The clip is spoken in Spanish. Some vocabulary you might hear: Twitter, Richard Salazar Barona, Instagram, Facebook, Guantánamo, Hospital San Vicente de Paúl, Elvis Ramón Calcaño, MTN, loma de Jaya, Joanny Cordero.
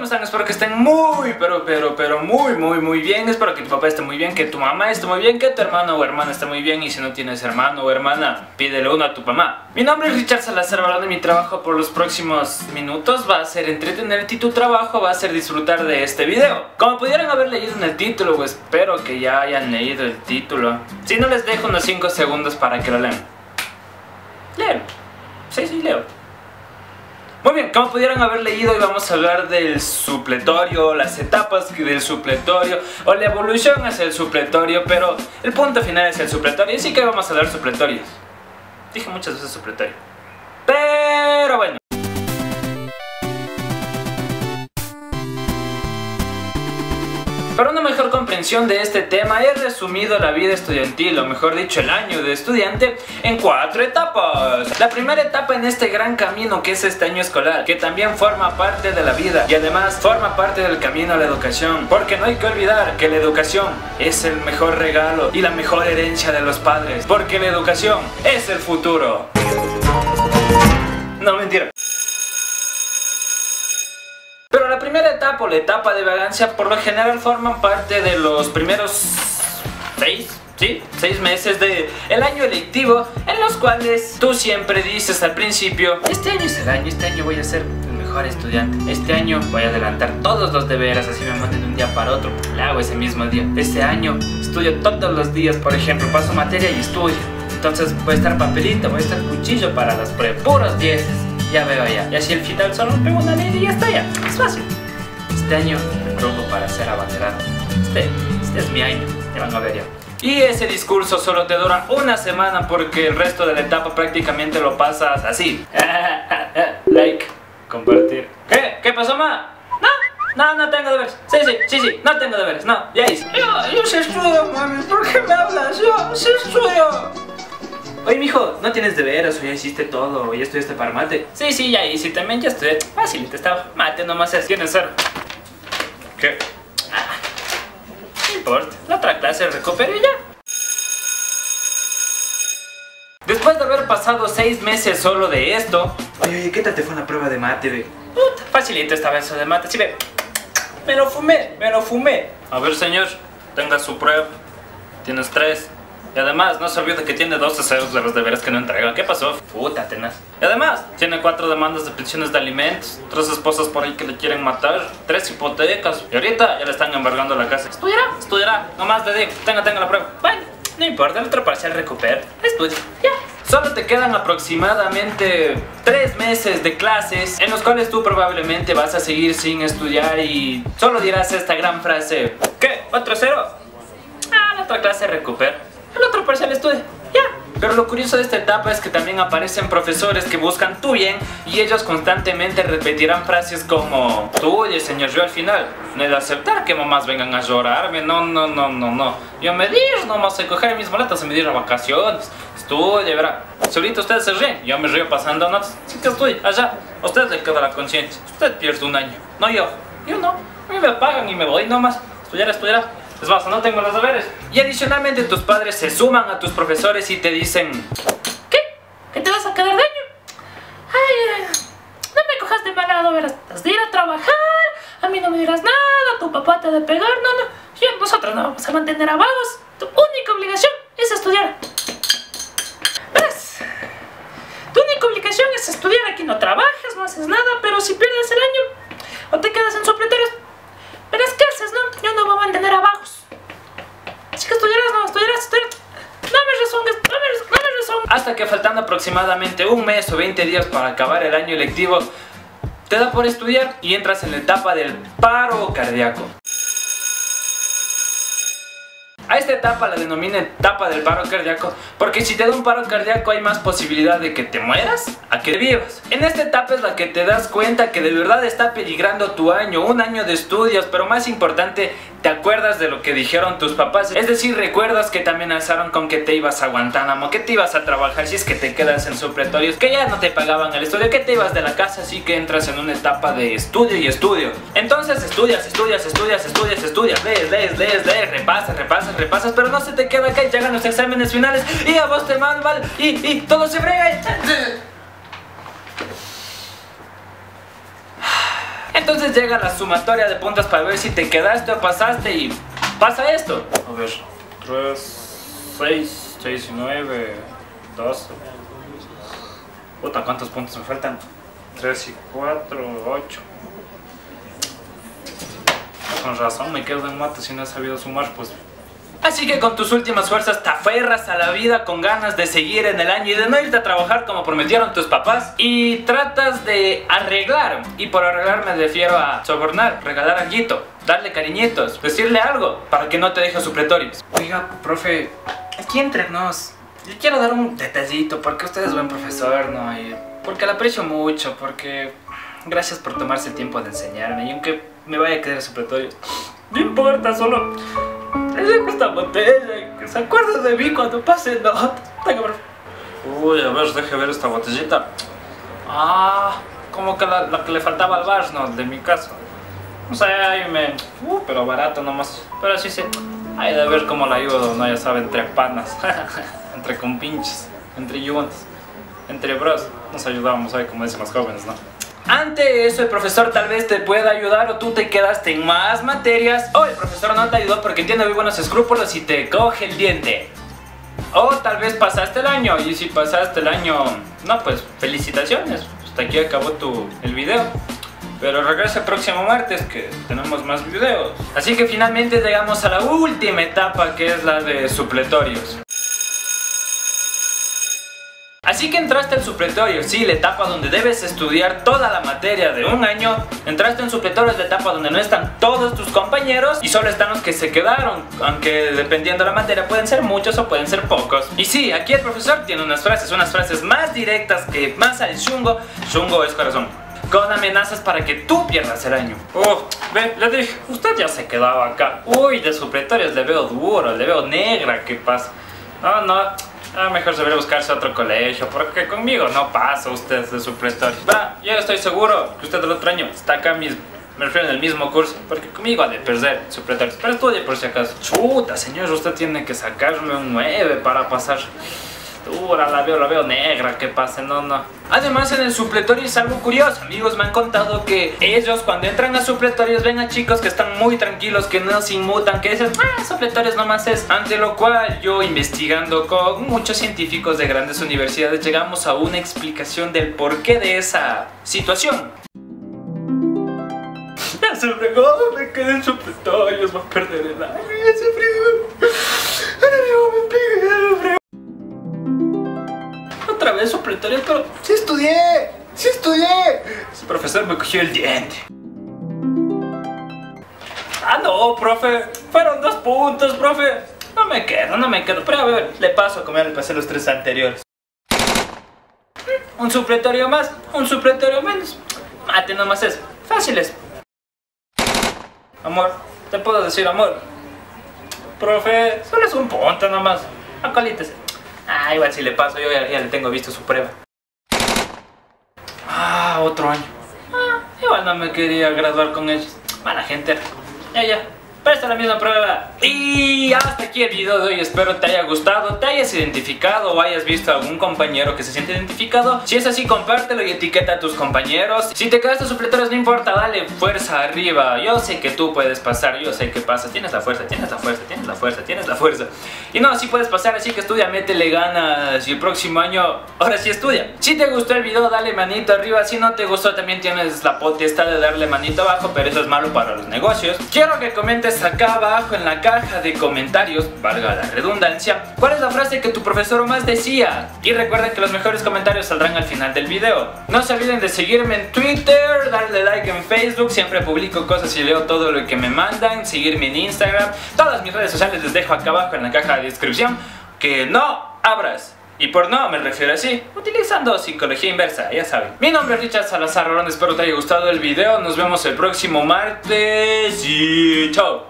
¿cómo están? Espero que estén muy, muy bien. Espero que tu papá esté muy bien, que tu mamá esté muy bien, que tu hermano o hermana esté muy bien. Y si no tienes hermano o hermana, pídele uno a tu mamá. Mi nombre es Richard Salazar Barona y mi trabajo por los próximos minutos va a ser entretenerte, y tu trabajo va a ser disfrutar de este video. Como pudieron haber leído en el título, pues espero que ya hayan leído el título. Si no, les dejo unos 5 segundos para que lo lean. Leo. Sí, leo. Muy bien, como pudieron haber leído, hoy vamos a hablar del supletorio, las etapas del supletorio o la evolución hacia el supletorio, pero el punto final es el supletorio, así que vamos a hablar supletorios. Dije muchas veces supletorio, pero bueno. Para una mejor comprensión de este tema, he resumido la vida estudiantil, o mejor dicho, el año de estudiante, en 4 etapas. La primera etapa en este gran camino que es este año escolar, que también forma parte de la vida y además forma parte del camino a la educación, porque no hay que olvidar que la educación es el mejor regalo y la mejor herencia de los padres, porque la educación es el futuro. No, mentira. O la etapa de vagancia por lo general forman parte de los primeros 6 meses del año electivo, en los cuales tú siempre dices al principio: este año es el año, este año voy a ser el mejor estudiante, este año voy a adelantar todos los deberes, así me manden de un día para otro, la hago ese mismo día. Este año estudio todos los días, por ejemplo, paso materia y estudio, entonces voy a estar papelito, voy a estar cuchillo para las pruebas, puros 10, ya veo ya. Y así al final solo pego una ley y ya está ya, es fácil. Este año me propongo para ser abanderado. Este es mi año, ya van a ver ya. Y ese discurso solo te dura una semana, porque el resto de la etapa prácticamente lo pasas así. Like, compartir. ¿Qué? ¿Qué pasó, ma? No tengo deberes. Sí, no tengo deberes, no, ya hice. Yo sí estudio, mami, ¿por qué me hablas? Yo sí estudio. Oye, mijo, ¿no tienes deberes o ya hiciste todo o ya estudiaste para mate? Sí, ya hice, también ya estudié. Fácil, te estaba mate nomás es. Tienes cero. ¿Qué? Ah, no importa, la otra clase recupero y ya. Después de haber pasado 6 meses solo de esto... Oye, ¿qué tal te fue una prueba de mate, ve? Puta, facilito esta vez de mate, sí, ve. Me lo fumé. A ver, señor, tenga su prueba. Tienes 3. Y además, no se olvide que tiene 2 deseos de los deberes que no entrega. ¿Qué pasó? Puta, tenaz. Y además, tiene 4 demandas de pensiones de alimentos, 3 esposas por ahí que le quieren matar, 3 hipotecas. Y ahorita ya le están embargando la casa. Estudiará. Nomás le digo, tenga la prueba. Bueno, no importa, el otro parcial recupera. Estudia. Ya. Solo te quedan aproximadamente 3 meses de clases, en los cuales tú probablemente vas a seguir sin estudiar y solo dirás esta gran frase: ¿qué? ¿Otro cero? Ah, la otra clase recupera. El otro parcial estudia, ya. Pero lo curioso de esta etapa es que también aparecen profesores que buscan tu bien, y ellos constantemente repetirán frases como: oye, señor, yo al final no he de aceptar que mamás vengan a llorarme. No. Yo me dir nomás a coger mis maletas y me dir a vacaciones. Estudia, verá. Solito ustedes se ríen, yo me río pasando notas. Sí que estudia, allá. A usted le queda la conciencia. Usted pierde un año. No yo. Yo no. A mí me pagan y me voy nomás. Estudiará. Es más, no tengo los deberes. Y adicionalmente tus padres se suman a tus profesores y te dicen: ¿qué? ¿Que te vas a quedar de año? Ay, no me cojas de mal lado, verás. Has de ir a trabajar, a mí no me dirás nada, tu papá te ha de pegar, nosotros no vamos a mantener a vagos. Tu única obligación es estudiar. ¿Ves? Tu única obligación es estudiar, aquí no trabajas, no haces nada, pero si pierdes el año o te quedas en supletorios, verás qué haces, ¿no? Yo no voy a mantener a vagos. Así que estudiarás. No me rezongues. Hasta que, faltando aproximadamente un mes o 20 días para acabar el año electivo, te da por estudiar y entras en la etapa del paro cardíaco. A esta etapa la denomina etapa del paro cardíaco, porque si te da un paro cardíaco hay más posibilidad de que te mueras a que vivas. En esta etapa es la que te das cuenta que de verdad está peligrando tu año, un año de estudios, pero más importante, te acuerdas de lo que dijeron tus papás. Es decir, recuerdas que te amenazaron con que te ibas a Guantánamo, que te ibas a trabajar si es que te quedas en supletorios, que ya no te pagaban el estudio, que te ibas de la casa, así que entras en una etapa de estudio y estudio. Entonces estudias, lees, repasas, pero no se te queda acá y llegan los exámenes finales y a vos te mal y todo se brega y... Entonces llega la sumatoria de puntos para ver si te quedaste o pasaste y pasa esto. A ver, 3, 6, 19, 12. Puta, ¿cuántos puntos me faltan? 3 y 4, 8. Con razón me quedo en mate si no he sabido sumar, pues. Así que con tus últimas fuerzas te aferras a la vida con ganas de seguir en el año y de no irte a trabajar como prometieron tus papás, y tratas de arreglar, y por arreglar me refiero a sobornar, regalar alguito, darle cariñitos, decirle algo para que no te deje supletorios. Oiga, profe, aquí entre nos, yo quiero dar un detallito porque usted es buen profesor, ¿no? Y porque lo aprecio mucho, porque gracias por tomarse el tiempo de enseñarme, y aunque me vaya a quedar supletorios, no importa, solo... esta botella, que se acuerda de mí cuando pase nota. Uy, a ver, deje ver esta botellita. Ah, como que la que le faltaba al bar, no, de mi casa. O sea, ahí me... pero barato nomás. Pero así se... hay de ver cómo la ayudo, no, ya sabe, entre panas. Entre compinches, entre yuantes, entre bros. Nos ayudamos, ahí como dicen los jóvenes, ¿no? Ante eso el profesor tal vez te pueda ayudar, o tú te quedaste en más materias, o el profesor no te ayudó porque tiene muy buenos escrúpulos y te coge el diente. O tal vez pasaste el año, y si pasaste el año, no, pues felicitaciones, hasta aquí acabó el video. Pero regresa el próximo martes que tenemos más videos. Así que finalmente llegamos a la última etapa, que es la de supletorios. Así que entraste en supletorio, sí, la etapa donde debes estudiar toda la materia de un año. Entraste en supletorio, es la etapa donde no están todos tus compañeros y solo están los que se quedaron, aunque dependiendo de la materia pueden ser muchos o pueden ser pocos. Y sí, aquí el profesor tiene unas frases más directas que más al chungo. Chungo es corazón. Con amenazas para que tú pierdas el año. Ve, le dije, usted ya se quedaba acá. Uy, de supletorios le veo duro, le veo negra, ¿qué pasa? No. Ah, mejor debería buscarse otro colegio, porque conmigo no pasa usted de supletorio. Va, yo estoy seguro que usted el otro año está acá mismo, me refiero en el mismo curso, porque conmigo ha de perder supletorios. Pero estudie por si acaso. Chuta, señor, usted tiene que sacarme un 9 para pasar. Dura, la veo negra, que pase, no. Además, en el supletorio es algo curioso. Amigos me han contado que ellos cuando entran a supletorios ven a chicos que están muy tranquilos, que no se inmutan, que dicen, supletorios nomás es. Ante lo cual, yo investigando con muchos científicos de grandes universidades, llegamos a una explicación del porqué de esa situación. Ya se fregó, me quedé en supletorios, va a perder el año, ya se fregó. Supletorios, pero sí estudié. Ese profesor me cogió el diente. Ah, no, profe, fueron 2 puntos, profe. No me quedo, pero a ver, le paso a comer, le pasé los 3 anteriores. Un supletorio más, un supletorio menos. Mate nomás es, fáciles. Amor, te puedo decir amor. Profe, solo es un punto nomás, acolítese. Ah, igual si le paso, yo ya le tengo visto su prueba. Ah, otro año. Ah, igual no me quería graduar con ellos. Mala gente. Ya, presta la misma prueba. Y hasta aquí el video de hoy. Espero te haya gustado, te hayas identificado o hayas visto a algún compañero que se siente identificado. Si es así, compártelo y etiqueta a tus compañeros. Si te quedaste supletorios, no importa, dale fuerza arriba. Yo sé que tú puedes pasar, yo sé que pasas. Tienes la fuerza. Y no, sí puedes pasar, así que estudia, métele ganas. Y el próximo año, ahora sí estudia. Si te gustó el video, dale manito arriba. Si no te gustó, también tienes la potestad de darle manito abajo, pero eso es malo para los negocios. Quiero que comentes acá abajo en la caja de comentarios, valga la redundancia, cuál es la frase que tu profesor más decía. Y recuerden que los mejores comentarios saldrán al final del video. No se olviden de seguirme en Twitter, darle like en Facebook, siempre publico cosas y leo todo lo que me mandan, seguirme en Instagram. Todas mis redes sociales les dejo acá abajo en la caja de descripción. Que no abras. Y por no, me refiero así, utilizando psicología inversa, ya saben. Mi nombre es Richard Salazar Barona, espero te haya gustado el video. Nos vemos el próximo martes y chao.